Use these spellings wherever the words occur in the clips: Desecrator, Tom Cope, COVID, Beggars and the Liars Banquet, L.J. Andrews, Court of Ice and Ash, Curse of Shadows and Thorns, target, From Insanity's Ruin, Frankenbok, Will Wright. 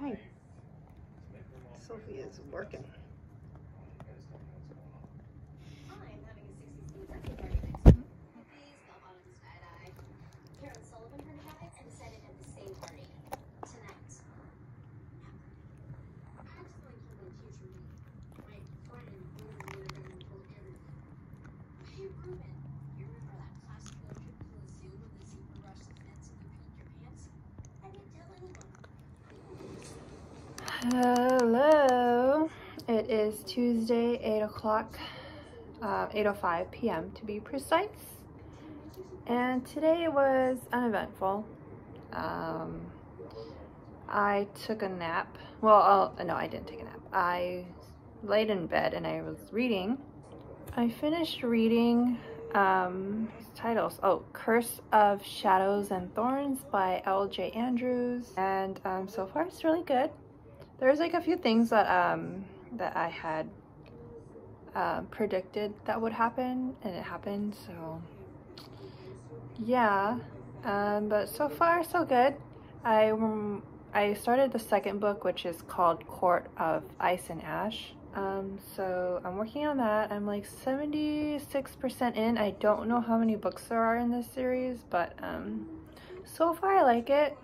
Hi. Sophie is working. Hello, it is Tuesday, 8:05 p.m. to be precise, and today was uneventful. I took a nap. Well, no, I didn't take a nap. I laid in bed and I was reading. I finished reading titles. Oh, Curse of Shadows and Thorns by L.J. Andrews, and so far it's really good. There's like a few things that I had predicted that would happen, and it happened, so yeah. But so far so good. I started the second book, which is called Court of Ice and Ash. So I'm working on that. I'm like 76% in. I don't know how many books there are in this series, but so far I like it.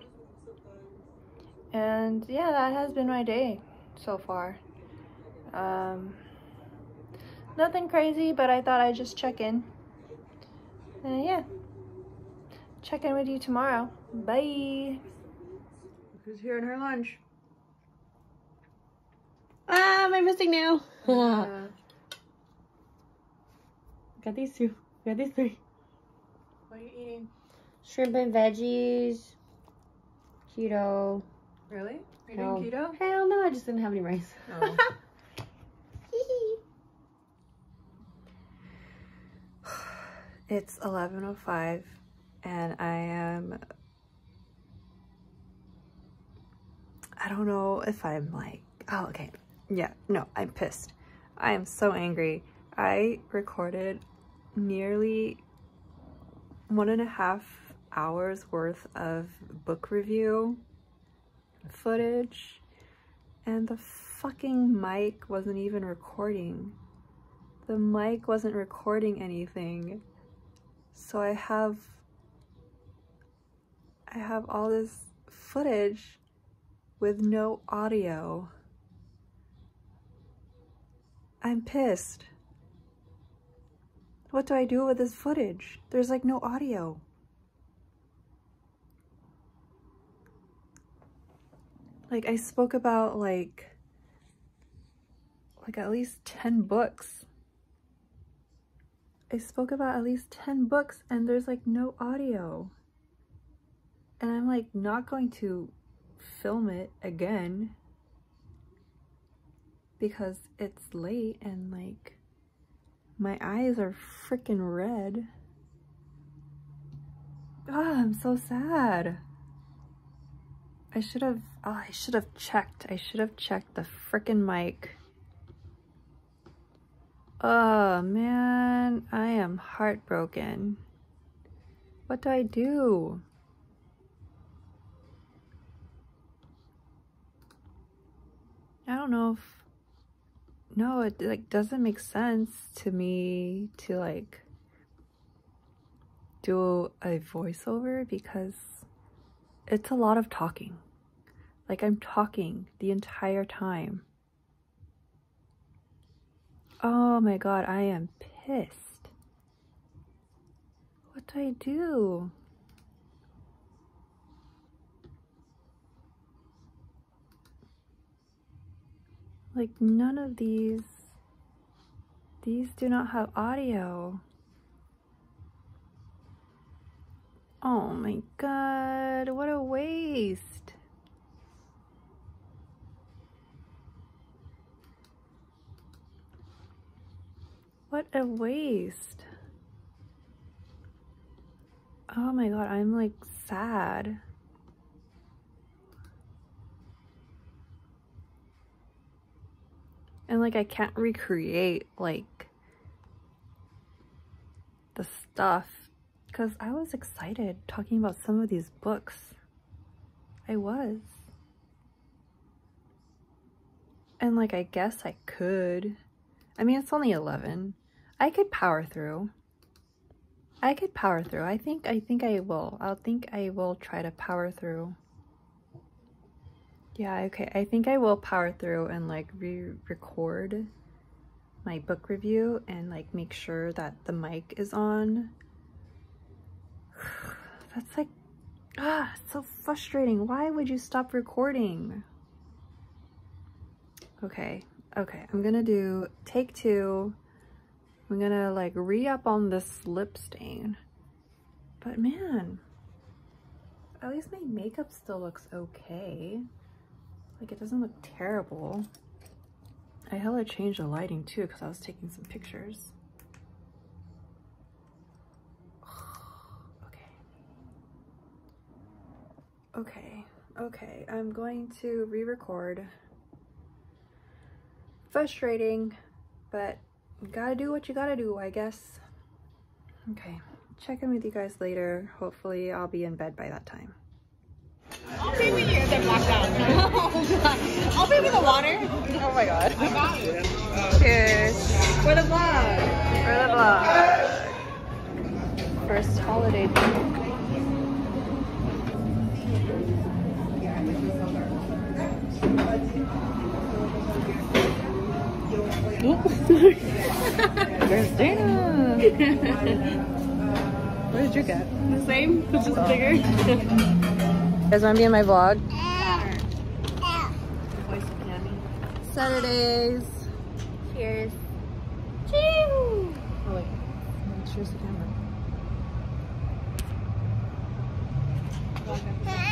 And yeah, that has been my day so far. Nothing crazy, but I thought I'd just check in. And yeah, check in with you tomorrow. Bye. Who's here in her lunch? Ah, am I missing now? Got these two. Got these three. What are you eating? Shrimp and veggies. Keto. Really? You're doing keto? Hell no, I just didn't have any rice. Oh. It's 11:05 and I am... I don't know if I'm like... Oh, okay. Yeah, no, I'm pissed. I am so angry. I recorded nearly 1.5 hours worth of book review footage, and the fucking mic wasn't even recording. The mic wasn't recording anything. So I have all this footage with no audio. I'm pissed. What do I do with this footage? There's like no audio. Like, I spoke about like at least 10 books. I spoke about at least 10 books and there's like no audio. And I'm like not going to film it again because it's late and like my eyes are freaking red. Ah, I'm so sad. I should have checked the frickin' mic. Oh man, I am heartbroken. What do I do? I don't know if... No, it like doesn't make sense to me to like do a voiceover because it's a lot of talking. Like, I'm talking the entire time. Oh my god, I am pissed. What do I do? Like, none of these do not have audio. Oh my god, what a waste. What a waste. Oh my god, I'm like sad. And like I can't recreate like the stuff because I was excited talking about some of these books. I was. And like, I guess I could. I mean, it's only 11. I could power through. I think I will. I think I will try to power through. Yeah, okay. I think I will power through and like re-record my book review and like make sure that the mic is on. That's like, it's so frustrating. Why would you stop recording? Okay. Okay. I'm gonna do take two. I'm gonna like re-up on this lip stain. But man, at least my makeup still looks okay. Like, it doesn't look terrible. I hella changed the lighting too because I was taking some pictures. Okay. Okay. Okay. I'm going to re-record. Frustrating, but you gotta do what you gotta do, I guess. Okay, check in with you guys later. Hopefully I'll be in bed by that time. I'll pay with you if they're blacked out. Oh god. I'll pay with the water. Oh my god. I got you. Cheers. For the vlog. For the vlog. First holiday drink. There's Dana! What did you get? The same, but just bigger. You guys want to be in my vlog? Saturdays. Cheers. Cheers! Oh wait, cheers the camera.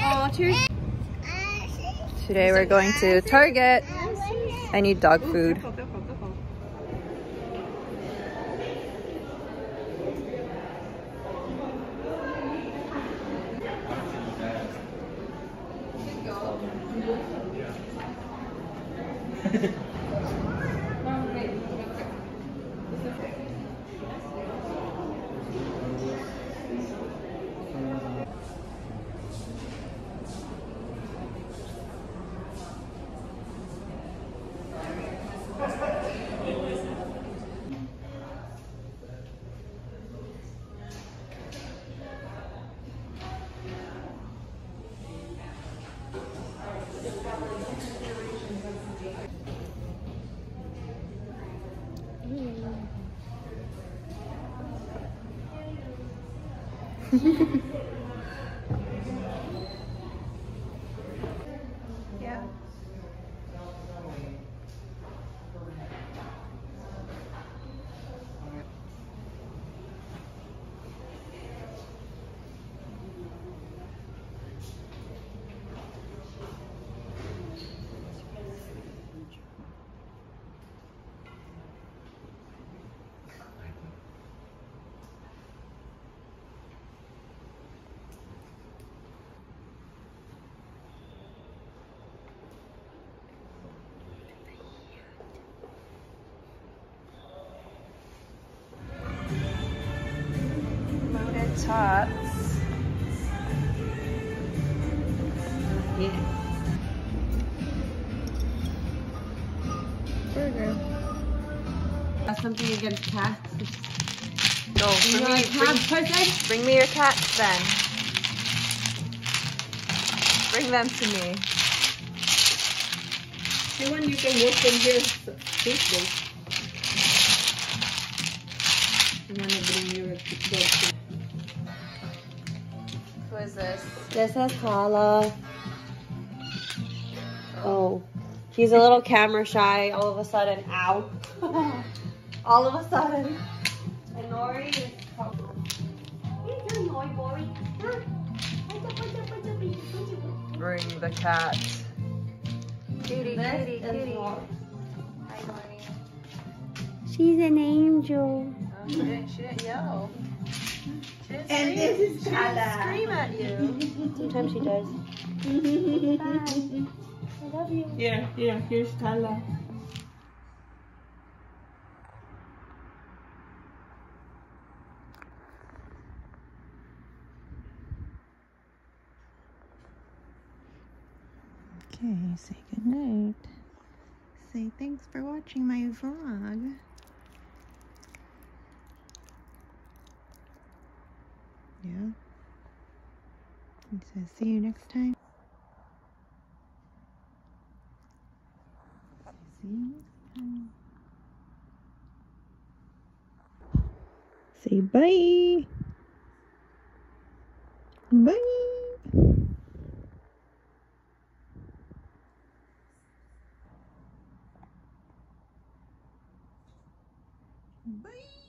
Oh, cheers! Today we're going to Target. I need dog food. Yeah. Tots. Yeah. Burger. Something against cats. No, bring me your cats then. Bring them to me. See when you can walk in here safely. I'm gonna bring your cats. Who is this? This is Kala. Oh, he's a little camera shy all of a sudden. Ow. All of a sudden. And Nori is covered. He's a noy boy. Bring the cat. Cutie, cutie, cutie. Hi, Nori. She's an angel. Oh, she didn't yell. And this is Kala. Scream at you. Sometimes she does. Bye. I love you. Yeah, yeah, here's Kala. Okay, say goodnight. say thanks for watching my vlog. Yeah. He says, see you next time. See you next time. Say bye. Bye. Bye.